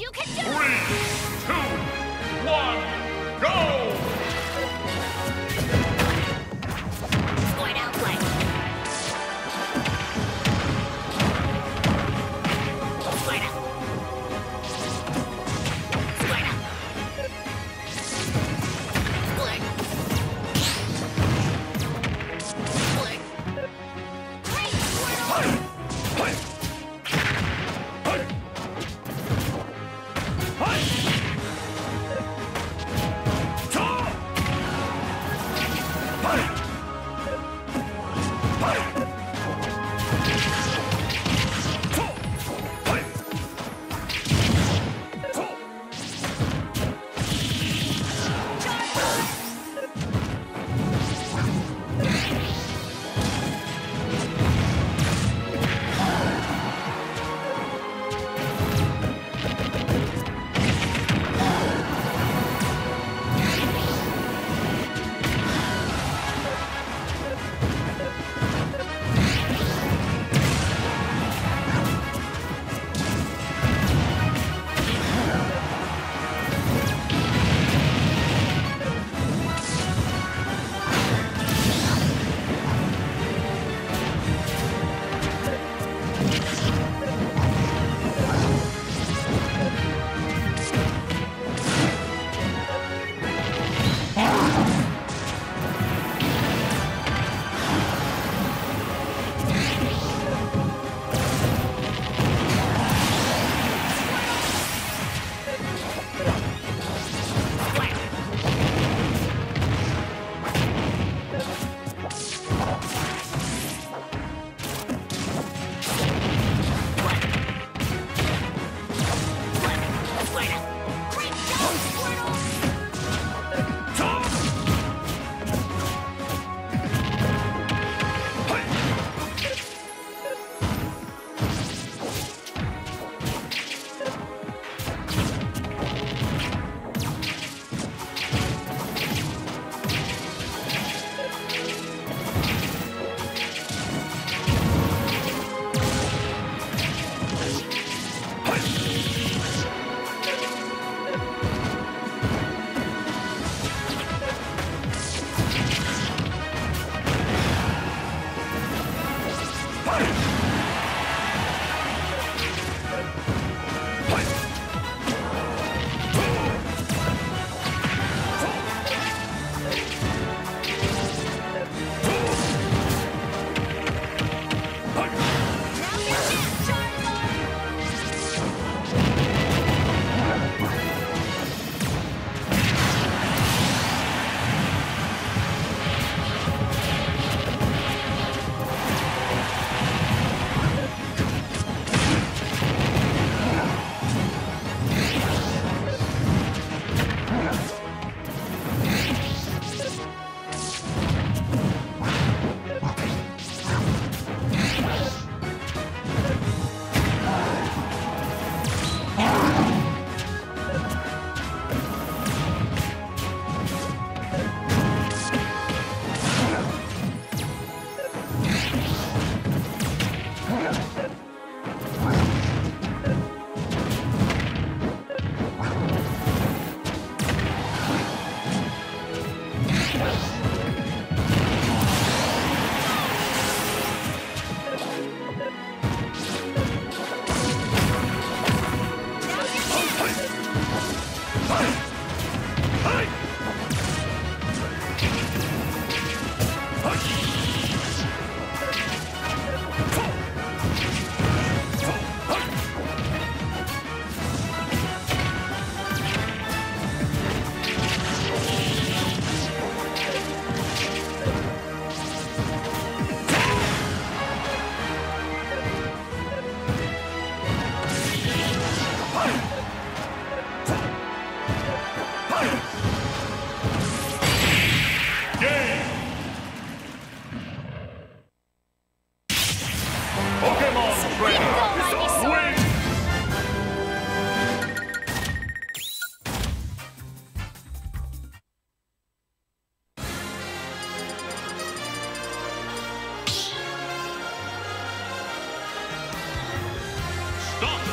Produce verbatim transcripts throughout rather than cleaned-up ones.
you can do it! Three, two, one, go! Scored outplay. Scored up. Scored up. Scored. Scored. Great, scored up.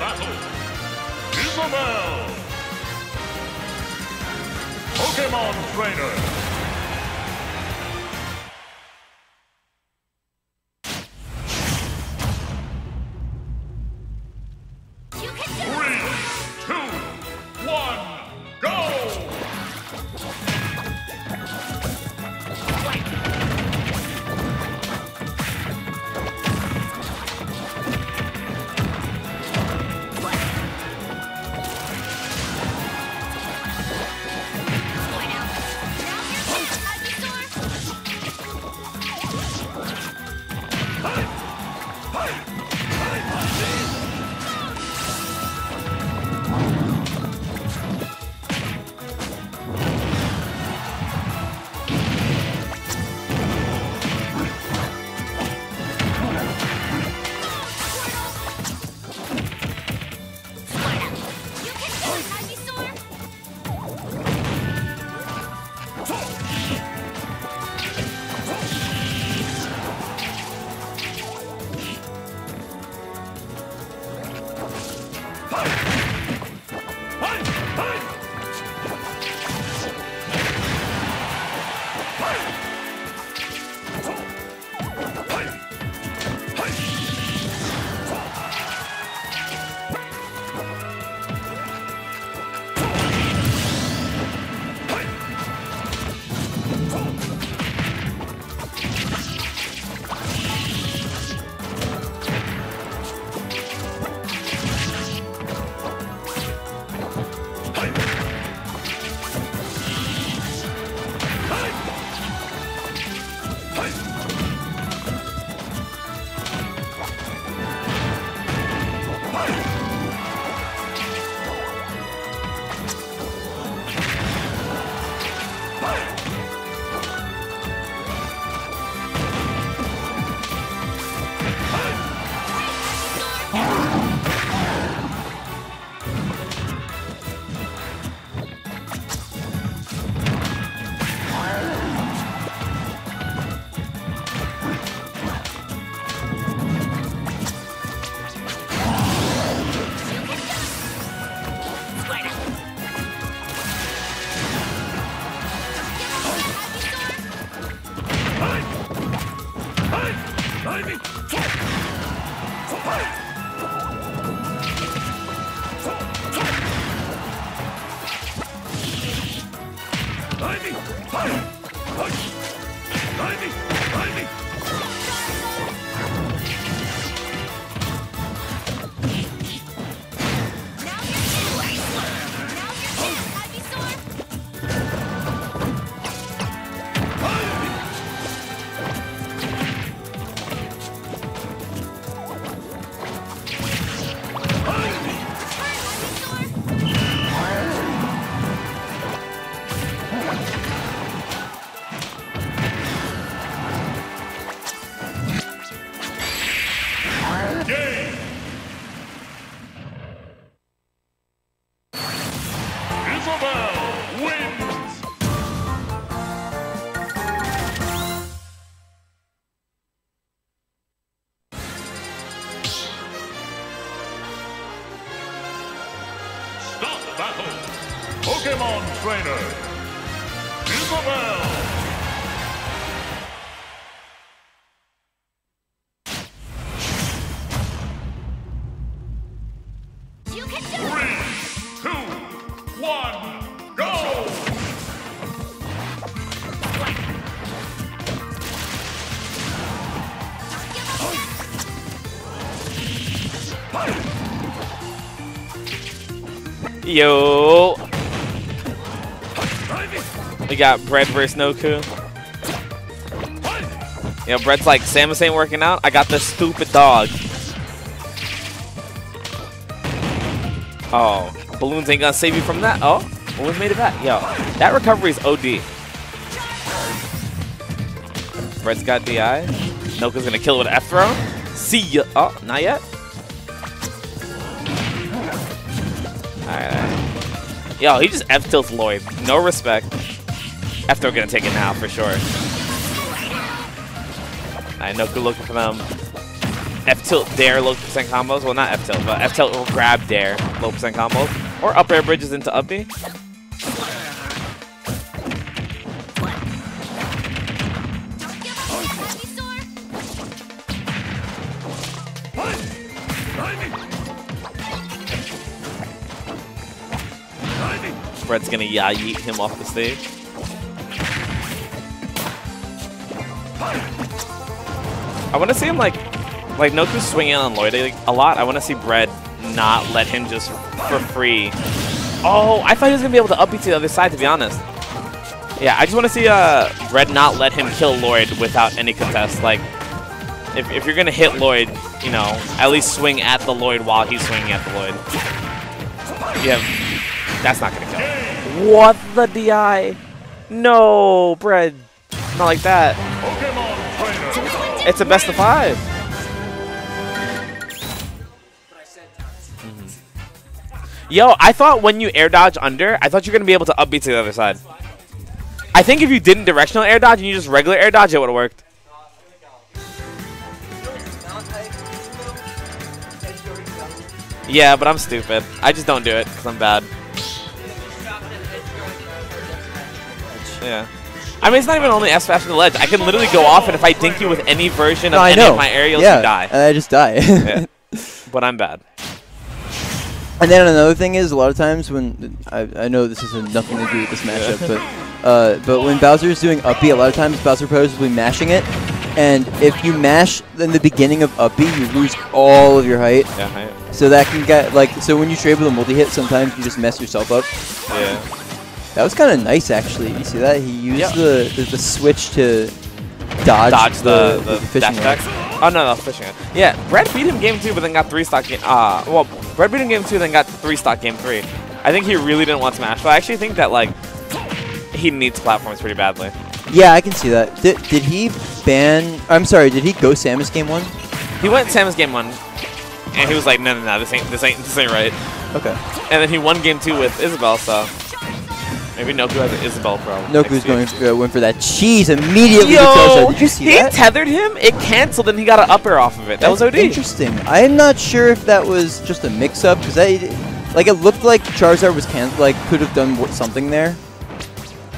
Battle! Isabelle! Pokémon Trainer! You can do Three, it! Two, one, go! Pokémon Trainer, Isabelle! You can do it! Three, two, one, go! Yo! We got Brett versus Noku. You know, Brett's like, Samus ain't working out. I got this stupid dog. Oh, balloons ain't gonna save you from that. Oh, balloons made it back. Yo, that recovery is O D. Brett's got D I. Noku's gonna kill with an F throw. See ya. Oh, not yet. All right. Yo, he just F tilts Lloyd. No respect. After we're gonna take it now for sure. I know good looking for them. F tilt dare low percent combos. Well, not F tilt, but F tilt will grab dare low percent combos. Or up air bridges into up B. Brett's gonna ya-yeet him off the stage. I want to see him like, like Noku's swinging on Lloyd like, a lot. I want to see Brett not let him just for free. Oh, I thought he was gonna be able to up-beat to the other side. To be honest, yeah, I just want to see uh Brett not let him kill Lloyd without any contest. Like, if if you're gonna hit Lloyd, you know, at least swing at the Lloyd while he's swinging at the Lloyd. Yeah, that's not gonna kill him. What the D I? No, Brett, not like that. It's a best of five. Mm-hmm. Yo, I thought when you air dodge under, I thought you were going to be able to upbeat to the other side. I think if you didn't directional air dodge and you just regular air dodge, it would have worked. Yeah, but I'm stupid. I just don't do it because I'm bad. Yeah. I mean, it's not even only S faster than the ledge. I can literally go off, and if I dink you with any version no, of I any know. of my aerials, yeah, you die. And I just die. Yeah. But I'm bad. And then another thing is, a lot of times when I, I know this has nothing to do with this matchup, but uh, but when Bowser is doing up B, a lot of times Bowser pros will be mashing it, and if you mash in the beginning of up B, you lose all of your height. Yeah, height. So that can get like so when you trade with a multi hit, sometimes you just mess yourself up. Yeah. That was kind of nice, actually. You see that? He used yeah. the, the the switch to dodge, dodge the, the, the, the fishing attack. Oh, no, no, fishing attack. Yeah, Brett beat him game two, but then got three-stock game... Uh, well, Brett beat him game two, then got three-stock game three. I think he really didn't want Smash, but I actually think that, like, he needs platforms pretty badly. Yeah, I can see that. Did, did he ban... I'm sorry, did he go Samus game one? He went Samus game one, and he was like, no, no, no, this ain't, this ain't, this ain't right. Okay. And then he won game two with Isabelle, so... Maybe Noku has an Isabelle problem. Noku's going to uh, win for that cheese immediately. Yo, did you see he that? tethered him, it canceled, and he got an upper off of it. That That's was O D. Interesting. I'm not sure if that was just a mix-up, because like, it looked like Charizard was canceled, like, could have done something there.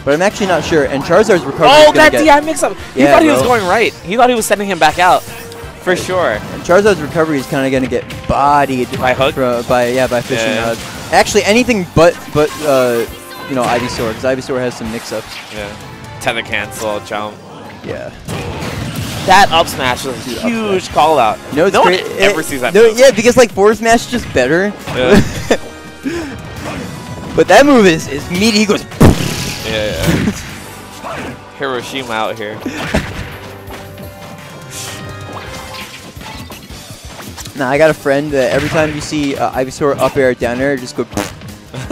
But I'm actually not sure, and Charizard's recovery Oh, that get, D I mix-up! He yeah, thought he bro. was going right. He thought he was sending him back out. For right. sure. And Charizard's recovery is kind of going to get bodied. By hook? Bro, by, yeah, by fishing yeah. hook. Actually, anything but... but uh, you know, Ivysaur, because Ivysaur has some mix-ups. Yeah. Tether cancel, jump. Yeah. That up smash was a huge call-out. No, no one ever sees that. No, yeah, because, like, forward smash is just better. Yeah. But that move is, is meaty. He goes... Yeah, yeah. Hiroshima out here. Nah, I got a friend that every time you see uh, Ivysaur up air, down air, just go...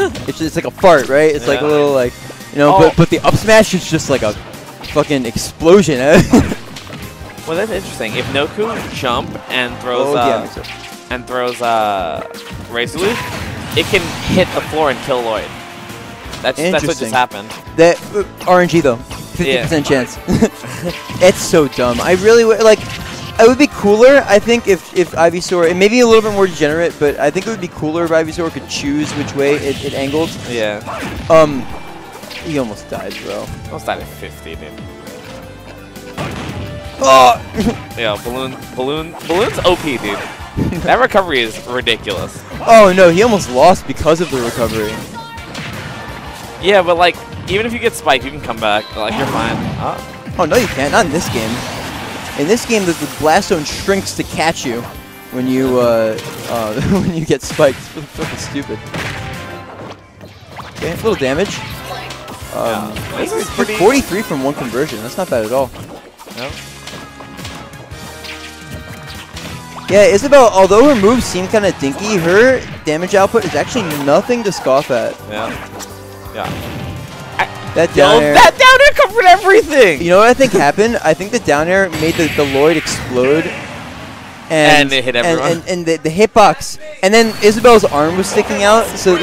It's just, it's like a fart, right? It's yeah. like a little like, you know, oh. but but the up smash is just like a fucking explosion. Eh? Well, that's interesting. If Noku jump and throws oh, uh, yeah, so. and throws uh, Razor Loop, it can hit the floor and kill Lloyd. That's that's what just happened. That uh, R N G though, fifty yeah. percent chance. It's so dumb. I really w like. It would be cooler, I think, if, if Ivysaur, and maybe a little bit more degenerate, but I think it would be cooler if Ivysaur could choose which way it, it angled. Yeah. Um, he almost died, bro. Almost died at fifty, dude. Oh! Yeah, balloon, balloon, balloon's O P, dude. That recovery is ridiculous. Oh, no, he almost lost because of the recovery. Yeah, but, like, even if you get spiked, you can come back. Like, you're fine. Oh, oh no, you can't. Not in this game. In this game, the, the blast zone shrinks to catch you when you uh, uh, when you get spiked. It's really fucking stupid. Okay, a little damage. Um, yeah, this is pretty forty-three from one conversion. That's not bad at all. No. Yeah, Isabelle. Although her moves seem kind of dinky, her damage output is actually nothing to scoff at. Yeah. Yeah. That down, Yo, air. that down air covered everything! You know what I think happened? I think the down air made the, the Lloyd explode. And, and it hit everyone. And, and, and the, the hitbox. And then Isabelle's arm was sticking out, so...